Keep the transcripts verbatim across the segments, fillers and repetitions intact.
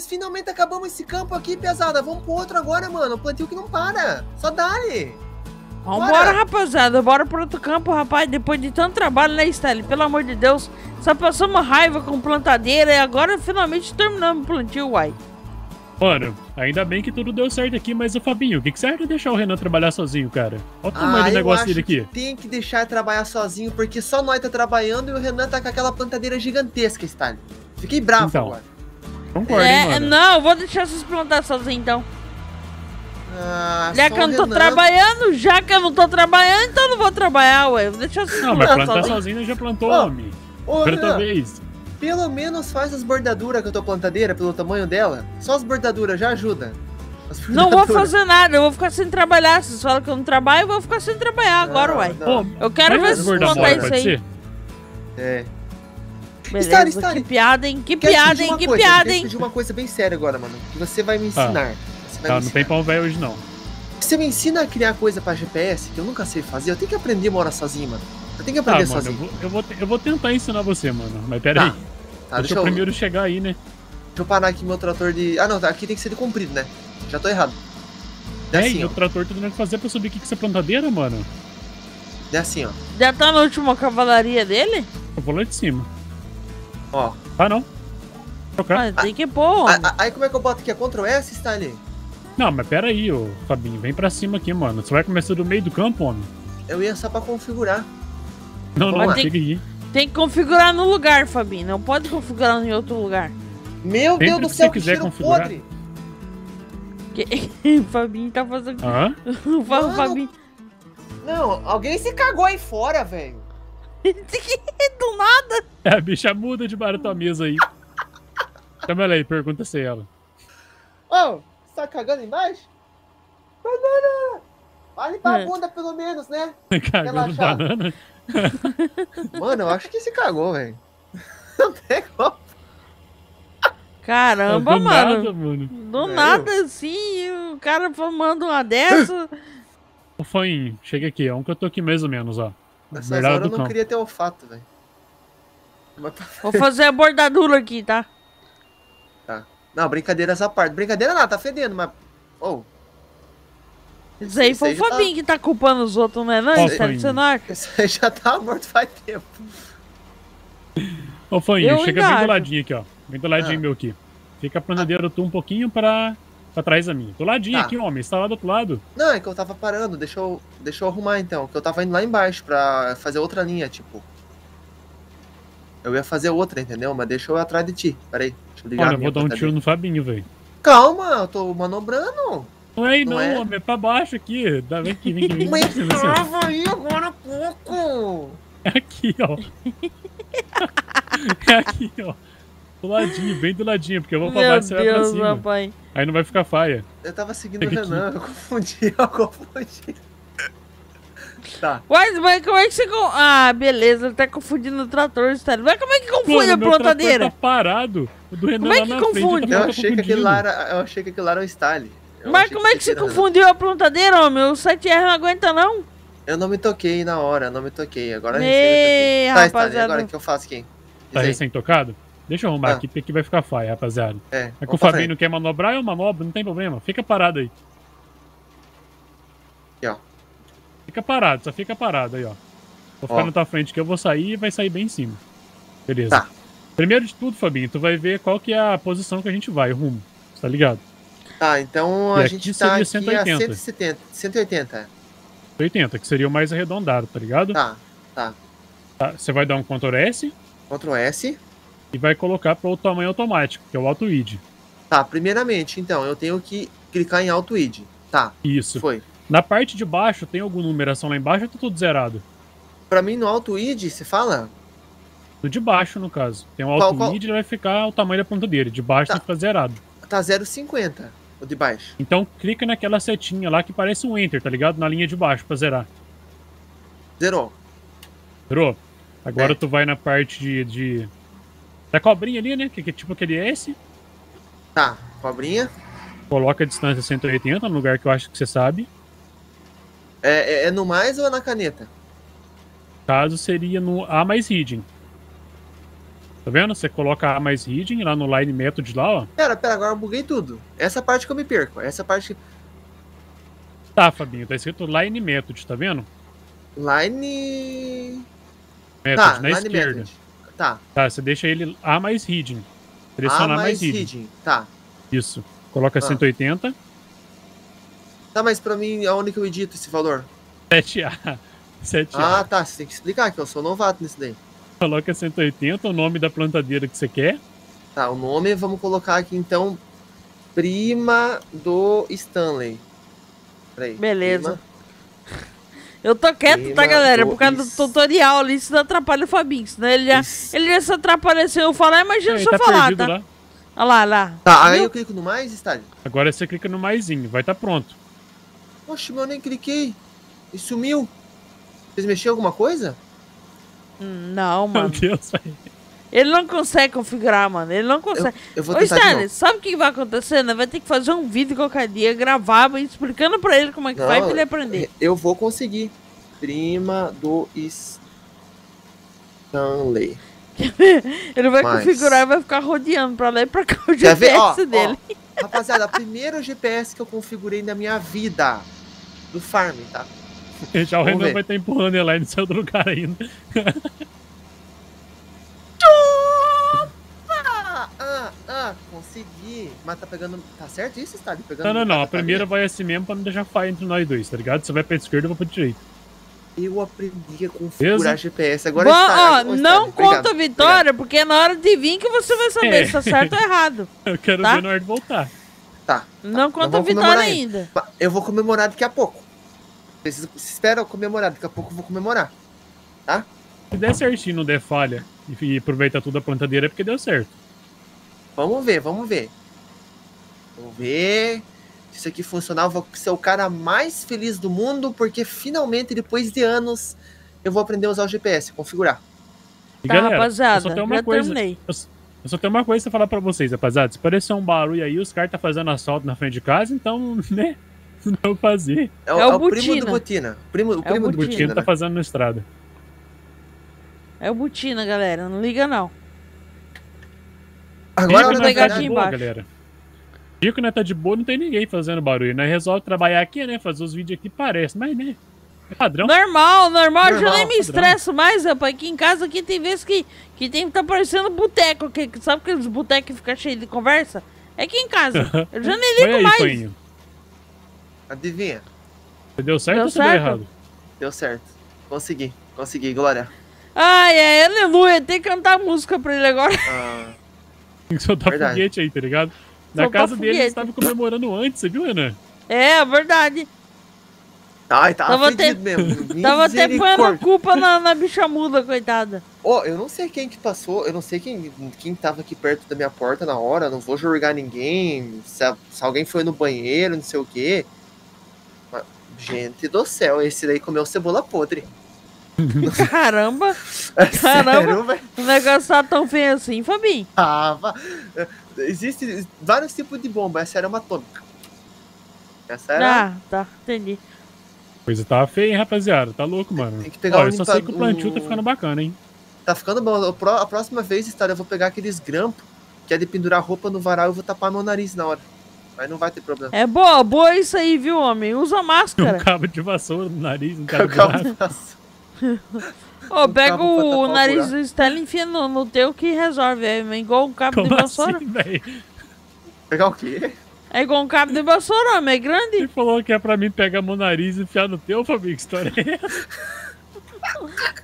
Mas finalmente acabamos esse campo aqui, pesada. Vamos pro outro agora, mano. O plantio que não para. Só dá-lhe. Vambora, rapaziada. Bora pro outro campo, rapaz. Depois de tanto trabalho, né, Stylle? Pelo amor de Deus. Só passamos raiva com plantadeira e agora finalmente terminamos o plantio, uai. Mano, ainda bem que tudo deu certo aqui, mas o Fabinho, o que, que você acha de deixar o Renan trabalhar sozinho, cara? Olha o tamanho ah, do negócio dele aqui. Que tem que deixar trabalhar sozinho, porque só nós tá trabalhando e o Renan tá com aquela plantadeira gigantesca, Stylle. Fiquei bravo então, agora. Concordo, é, hein, mano? Não, eu vou deixar vocês plantar sozinho, então. Ah, já que eu não tô Renan... trabalhando, já que eu não tô trabalhando, então eu não vou trabalhar, ué. Deixa eu plantar sozinho. Não, mas plantar sozinho já plantou, oh, homem. Oh, Renan, vez. Pelo menos faz as bordaduras com a tua plantadeira, pelo tamanho dela. Só as bordaduras, já ajuda. Bordaduras. Não vou fazer nada, eu vou ficar sem trabalhar. Se você fala que eu não trabalho, eu vou ficar sem trabalhar agora, ah, ué. Não. Eu quero ver se plantar isso aí. Ser? É. Beleza, Stylle, Stylle. Que piada, hein? Que quero piada, hein? Que coisa, piada, hein? Eu vou te pedir uma coisa bem séria agora, mano. Que você vai me ensinar. Ah. Tá, não tem pão velho hoje, não. Você me ensina a criar coisa pra G P S que eu nunca sei fazer. Eu tenho que aprender a morar sozinho, mano. Eu tenho que aprender tá, mano, sozinho. Eu vou, eu, vou te, eu vou tentar ensinar você, mano. Mas pera tá. aí. Tá, deixa, deixa eu primeiro chegar aí, né? Deixa eu parar aqui meu trator de... Ah, não. Aqui tem que ser de comprido, né? Já tô errado. É, é assim, e o trator tu não fazer pra subir aqui com essa plantadeira, mano? É assim, ó. Já tá na última cavalaria dele? Eu vou lá de cima. Ó. Ah, não. Ah, tem que pôr. Aí como é que eu boto aqui? É Ctrl S, Stylle? Não, mas pera aí, ô Fabinho, vem pra cima aqui, mano. Você vai começar do meio do campo, homem? Eu ia só pra configurar. Não, não, tem que, tem que configurar no lugar, Fabinho. Não pode configurar em outro lugar. Meu Sempre Deus do céu, que cheiro podre! Que... Fabinho tá fazendo... Ah? O Fabinho... Não, alguém se cagou aí fora, velho. Do nada! É, a bicha muda de barata tua mesa aí. Chama ela aí, pergunta se ela. Ô! Oh. Tá cagando embaixo? Banana! Vai limpar é. a bunda pelo menos, né? Cagando banana? Mano, eu acho que se cagou, velho. Não tem como. Caramba, do mano. Nada, mano. Do velho. nada, assim, o cara manda uma dessa. Ô, Fainho, chega aqui. É um que eu tô aqui mais ou menos, ó. Nessa hora eu não campo. queria ter olfato, velho. Vou fazer a bordadura aqui, tá? Não, brincadeira essa parte. Brincadeira não, tá fedendo, mas... Oh. Isso aí foi o Fabinho tá... que tá culpando os outros, né? Não, isso aí já tá morto faz tempo. Ô, Faninho, chega bem do ladinho aqui, ó. Bem do ladinho ah. meu aqui. Fica a plantadeira ah. tu um pouquinho pra... pra trás da minha. Do ladinho tá. aqui, homem. Você tá lá do outro lado. Não, é que eu tava parando. Deixa eu, Deixa eu arrumar, então. Que eu tava indo lá embaixo pra fazer outra linha, tipo... Eu ia fazer outra, entendeu? Mas deixa eu atrás de ti. Pera aí. Olha, eu vou dar um tiro no Fabinho, velho. Calma, eu tô manobrando. Não é aí não, é? Homem, é pra baixo aqui. Dá, vem aqui, vem aqui. Vem aqui. Mas tava aí agora há pouco. É aqui, ó. É aqui, ó. Do ladinho, bem do ladinho, porque eu vou pra baixo e você vai pra cima. Meu pai. Aí não vai ficar faia. Eu tava seguindo Chega o Renan, aqui. eu confundi, eu confundi. Tá. Mas, mas como é que você... Ah, beleza, ele tá confundindo o trator, Stylle. Mas como é que confunde Pô, a plantadeira? Tá parado. O do Renan como é que confunde? Frente, eu, achei que aquele lá era, eu achei que aquele lá era o Stylle. Eu mas como que é que você confundiu a plantadeira, homem? O sete R não aguenta, não? Eu não me toquei na hora, eu não me toquei. Agora a gente Ei, tá, Stylle, agora o que eu faço aqui? Tá recém-tocado? Deixa eu arrumar ah. aqui, porque aqui vai ficar faia, rapaziada. É, é que o Fabinho não quer manobrar, eu manobro, não tem problema. Fica parado aí. Aqui, ó. Fica parado, só fica parado aí, ó. Vou ficar ó. na tua frente que eu vou sair e vai sair bem em cima. Beleza. Tá. Primeiro de tudo, Fabinho, tu vai ver qual que é a posição que a gente vai, o rumo. Tá ligado? Tá, então e a gente tá aqui cento e oitenta. A cento e setenta, cento e oitenta. cento e oitenta, que seria o mais arredondado, tá ligado? Tá, tá. Tá, você vai dar um Ctrl S. Ctrl S. E vai colocar pro tamanho automático, que é o Auto I D. Tá, primeiramente, então, eu tenho que clicar em Auto I D. Tá. Isso. Foi. Na parte de baixo, tem alguma numeração lá embaixo ou tá tudo zerado? Pra mim, no Auto I D, você fala? No de baixo, no caso. Tem um Auto I D, ele vai ficar o tamanho da ponta dele. De baixo tá, tem que ficar zerado. Tá zero vírgula cinquenta, o de baixo. Então, clica naquela setinha lá que parece um Enter, tá ligado? Na linha de baixo, pra zerar. Zerou. Zerou? Agora é. tu vai na parte de, de... da cobrinha ali, né? Que é tipo aquele S. Tá, cobrinha. Coloca a distância cento e oitenta, no lugar que eu acho que você sabe. É, é, é no mais ou é na caneta? Caso seria no A mais hidden. Tá vendo? Você coloca A mais Hidden lá no Line Method lá, ó. Pera, pera, agora eu buguei tudo. Essa parte que eu me perco, essa parte... Tá, Fabinho, tá escrito Line Method, tá vendo? Line... Method, tá, na line esquerda. Method. Tá. Tá, você deixa ele A mais Hidden. Seleciona A mais Hidden. Hidden. Tá. Isso. Coloca ah. cento e oitenta. Tá, mas pra mim, aonde que eu edito esse valor? sete A. sete A. Ah, tá. Você tem que explicar que eu sou novato nisso daí. Coloca cento e oitenta, o nome da plantadeira que você quer. Tá, o nome, vamos colocar aqui então, Prima do Stanley. Peraí. Beleza. Prima. Eu tô quieto, Prima tá, galera? Por causa do tutorial ali, isso não atrapalha o Fabinho. Né? Ele, já, ele já se atrapalha se eu falar, imagina se eu falar, tá? Lá. Olha lá, lá. Tá, aí eu clico no mais, Stylle? Agora você clica no maisinho, vai tá pronto. Poxa, mas eu nem cliquei. E sumiu. Vocês mexeram alguma coisa? Não, mano. Meu Deus, véio. Ele não consegue configurar, mano. Ele não consegue. Eu, eu vou Ô, Stylle, sabe o que vai acontecer? Né? Vai ter que fazer um vídeo qualquer dia, gravar, explicando pra ele como é que não, vai pra ele aprender. Eu vou conseguir. Prima do Stanley. Ele vai Mas... configurar e vai ficar rodeando pra lá e pra cá o G P S ver? Ó, dele. Ó, rapaziada, primeiro G P S que eu configurei na minha vida. Do farm, tá? Já o Renan vai estar empurrando ele lá e não saiu do lugar ainda. Ah, ah, consegui. Mas tá pegando... Tá certo isso, tá? Pegando não, não, não. A primeira vai assim mesmo pra não deixar falha entre nós dois, tá ligado? Você vai pra esquerda e eu vou pra direita. Eu aprendi a configurar G P S. Agora está. Ó, não conta a vitória, porque na hora de vir que você vai saber se tá certo ou errado. Eu quero ver na hora de voltar. Tá. Não conta a vitória ainda. Eu vou comemorar daqui a pouco. Preciso, espera eu comemorar, daqui a pouco eu vou comemorar, tá? Se der certinho, não der falha e aproveitar tudo a plantadeira é porque deu certo. Vamos ver, vamos ver. Vamos ver se isso aqui funcionar. Eu vou ser o cara mais feliz do mundo porque finalmente, depois de anos, eu vou aprender a usar o G P S, configurar. E tá, galera, rapaziada, eu só tenho uma coisa, terminei. Eu, eu só tenho uma coisa pra falar pra vocês, rapaziada. Se parecer um barulho aí, os caras tá fazendo assalto na frente de casa, então, né... Não fazia. É, é, o, é o primo do Butina. Primo, o é primo o do Butina, Butina tá né? fazendo na estrada. É o Butina, galera. Não liga, não. Agora não tá de boa, galera. Digo que não tá de boa, não tem ninguém fazendo barulho. Nós resolve trabalhar aqui, né? Fazer os vídeos aqui, parece. Mas, né? É padrão. Normal, normal. normal eu já nem me padrão. estresso mais, rapaz. Aqui em casa aqui tem vezes que, que tem que tá parecendo boteco. Que, sabe que os botecos ficam cheios de conversa? É aqui em casa. Eu já nem ligo aí, mais. Painho. Adivinha? Deu certo deu ou certo? Deu errado? Deu certo. Consegui. Consegui, Glória. Ai, é, aleluia. Tem que cantar música pra ele agora. Ah, tem que soltar verdade. foguete aí, tá ligado? Na soltar casa foguete. dele, eles estavam comemorando antes, você viu, Renan? É, verdade. Ai, tava tava até, mesmo. Tava até pondo culpa na, na bicha muda, coitada. Ó, oh, eu não sei quem que passou, eu não sei quem, quem tava aqui perto da minha porta na hora, não vou julgar ninguém, se, a, se alguém foi no banheiro, não sei o quê. Gente do céu, esse daí comeu cebola podre. Caramba! É caramba! Sério, o negócio tá tão feio assim, Fabinho. Ah, existe vários tipos de bomba, essa era uma atômica. Essa era... Ah, tá, entendi. Coisa tá feia, hein, rapaziada? Tá louco, mano. Tem que pegar Ó, um eu só limpa... sei que o plantio tá ficando bacana, hein? Tá ficando bom. A próxima vez, Stylle, eu vou pegar aqueles grampos que é de pendurar roupa no varal e eu vou tapar meu nariz na hora. Mas não vai ter problema. É boa, boa isso aí, viu, homem? Usa máscara. Um cabo de vassoura no nariz, não quero Ô, pega o, o nariz do Stylle e enfia no, no teu que resolve. É igual um cabo Como de vassoura. Assim, pegar o quê? É igual um cabo de vassoura, homem, é grande. Você falou que é pra mim pegar meu nariz e enfiar no teu, Fabinho, que história é essa?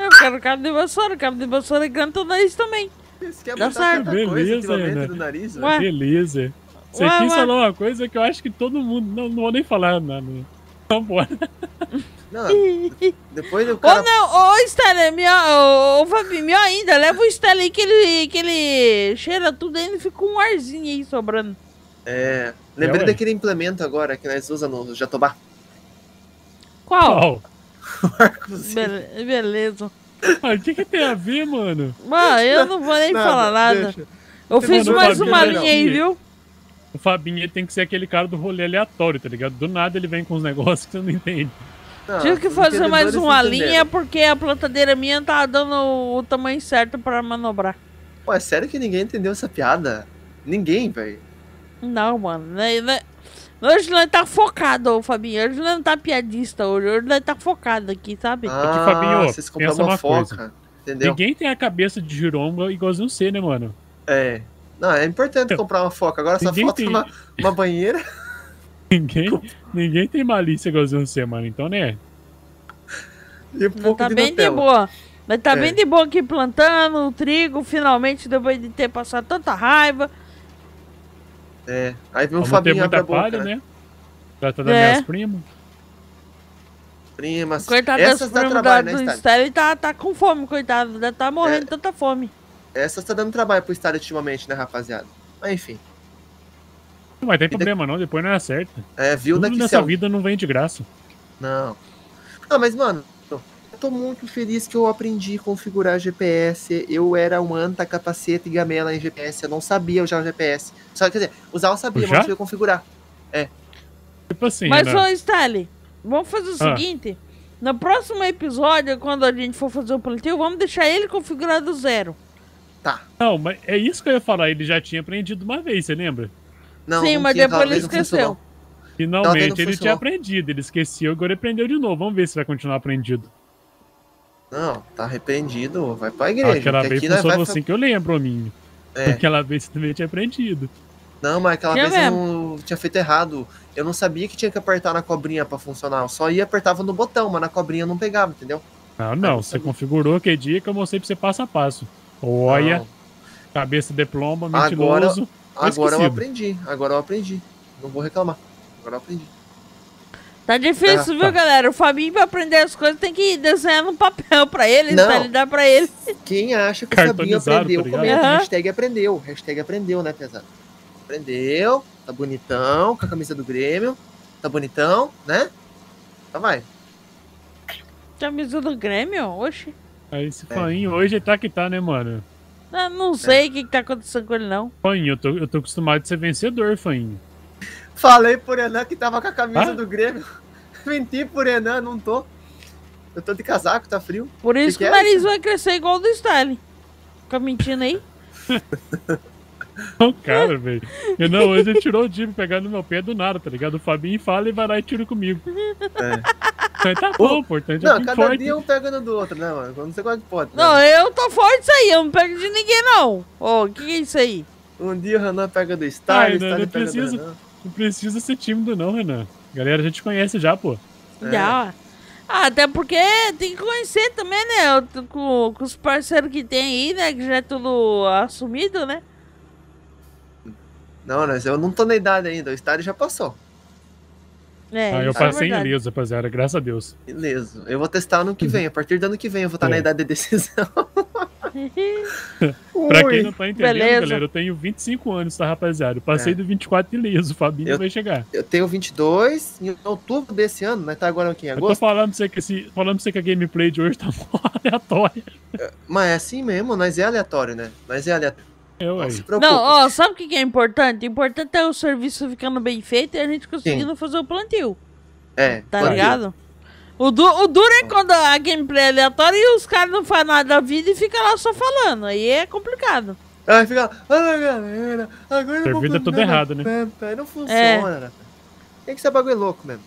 Eu quero cabo de vassoura, cabo de vassoura é grande, teu nariz também. Isso quer botar tanta coisa dentro do nariz, velho. Beleza. Você quis falar uma coisa que eu acho que todo mundo... Não, não vou nem falar nada. Vambora. Não, depois eu... Cara... Ou não, ou Stylle, melhor, ou Fabi, melhor ainda, leva o Stylle aí que ele, que ele cheira tudo ainda e fica um arzinho aí sobrando. É, lembrei é, daquele implemento agora que nós usamos no Jatobá. Qual? Qual? Be beleza. O ah, que que tem a ver, mano? Mano, eu não vou nem nada, falar nada. Deixa. Eu Você fiz mais uma linha melhor. aí, viu? O Fabinho ele tem que ser aquele cara do rolê aleatório, tá ligado? Do nada ele vem com uns negócios que você não entende. Não, Tive que fazer mais uma linha porque a plantadeira minha não tava dando o tamanho certo pra manobrar. Pô, é sério que ninguém entendeu essa piada? Ninguém, velho. Não, mano. Hoje nós tá focado, Fabinho. Hoje nós não tá piadista hoje. Hoje nós tá focado aqui, sabe? Ah, aqui, Fabinho, vocês compraram uma, uma foca. Coisa. Entendeu? Ninguém tem a cabeça de giromba igualzinho você, né, mano? É. Não, é importante então, comprar uma foca. Agora essa foca tem... é uma, uma banheira. Ninguém, ninguém tem malícia igualzinho você, mano. Então, né? E pouco tá de bem Nutella. De boa. Mas tá é. bem de boa aqui plantando o trigo, finalmente, depois de ter passado tanta raiva. É, aí vem o Fabinho abre a boca, palha, né? Tratando é. minhas primas. Primas. Coitado Essas dá trabalho, da, né, Stylle? Tá, tá com fome, coitado. Deve tá morrendo de é. tanta fome. Essas tá dando trabalho pro Stylle ultimamente, né, rapaziada? Mas enfim. Não vai ter problema, de... não. Depois não é acerta. É, viu daqui nessa céu. vida não vem de graça. Não. Não, mas, mano... Tô muito feliz que eu aprendi a configurar G P S. Eu era um anta, capacete e gamela em G P S. Eu não sabia usar o G P S. Só, quer dizer, usar eu sabia, já? mas não sabia configurar. É. Tipo assim, mas, né? ô, Stylle, vamos fazer o ah. seguinte. No próximo episódio, quando a gente for fazer o plantio, vamos deixar ele configurado do zero. Tá. Não, mas é isso que eu ia falar. Ele já tinha aprendido uma vez, você lembra? Não, Sim, não mas tinha, depois ele esqueceu. Finalmente ele tinha aprendido. Ele esqueceu, agora aprendeu de novo. Vamos ver se vai continuar aprendido. Não, tá arrependido, vai pra igreja. Aquela vez funcionou assim que eu lembro, Aminho. É. Aquela vez você também tinha aprendido. Não, mas aquela vez eu não tinha feito errado. Eu não sabia que tinha que apertar na cobrinha pra funcionar. Eu só ia apertava no botão, mas na cobrinha não pegava, entendeu? Ah, não, você configurou que dia que eu mostrei pra você passo a passo. Olha, cabeça de plomba, mentiroso. Agora eu aprendi, agora eu aprendi. Não vou reclamar, agora eu aprendi. Tá difícil, ah, viu, tá. galera? O Fabinho, pra aprender as coisas, tem que desenhar no papel pra ele, não. Stylle, dá pra ele. Quem acha que o Fabinho aprendeu, tá comenta, uhum. hashtag aprendeu, hashtag aprendeu, né, pesado? Aprendeu, tá bonitão, com a camisa do Grêmio, tá bonitão, né? Tá, vai. Camisa do Grêmio? Oxi. Aí esse é. Fabinho hoje tá que tá, né, mano? Eu não sei o é. que, que tá acontecendo com ele, não. Fabinho, eu tô, eu tô acostumado a ser vencedor, Fabinho. Falei por Enan que tava com a camisa ah? do Grêmio. Menti por Enan, não tô. Eu tô de casaco, tá frio. Por isso que, que, que o nariz é? vai crescer igual o do Stylle. Fica mentindo aí. Não, cara, velho. Enan hoje ele tirou o time pegando no meu pé do nada, tá ligado? O Fabinho fala e vai lá e tira comigo. É. Mas tá bom, o importante é que cada forte. dia um pegando do outro, né, mano? Não sei qual que pode. Não, né? eu tô forte isso aí, eu não pego de ninguém, não. Ô, oh, o que é isso aí? Um dia o Renan pega do Stylle, Stylle pega preciso... do Renan. Não precisa ser tímido não, Renan. Galera, a gente conhece já, pô. Já. É. Ah, até porque tem que conhecer também, né? Com, com os parceiros que tem aí, né? Que já é tudo assumido, né? Não, mas eu não tô na idade ainda. O Stylle já passou. É, ah, eu passei é ileso, rapaziada. Graças a Deus. Ileso. Eu vou testar ano que vem. A partir do ano que vem eu vou estar é. na idade de decisão. Pra quem não tá entendendo, beleza. galera, eu tenho vinte e cinco anos, tá, rapaziada? Eu passei é. do vinte e quatro ileso, o Fabinho eu, vai chegar. Eu tenho vinte e dois, em outubro desse ano, né? Tá agora aqui em agosto. Eu tô falando pra você que, esse, falando pra você que a gameplay de hoje tá aleatória. É, mas é assim mesmo, nós é aleatório, né? Nós é aleatório. Eu, não, se não, ó, sabe o que é importante? O importante é o serviço ficando bem feito e a gente conseguindo Sim. fazer o plantio. É, tá plantio. ligado? O, du o duro é quando a gameplay é aleatória e os caras não fazem nada da vida e ficam lá só falando. Aí é complicado. Aí fica lá, ah, galera, agora eu vou... Servida é tudo errado, né? Aí não funciona, é. né? Tem que ser bagulho louco mesmo.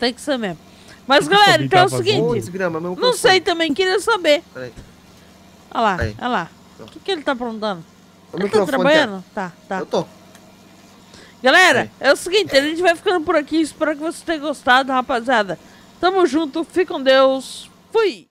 Tem que ser mesmo. Mas, galera, então é o seguinte... Grama, não consigo. sei também, queria saber. Olha lá, olha lá. O que, que ele tá aprontando? O ele tá trabalhando? É. Tá, tá. Eu tô. Galera, é. é o seguinte, a gente vai ficando por aqui. Espero que vocês tenham gostado, rapaziada. Tamo junto, fique com Deus, fui!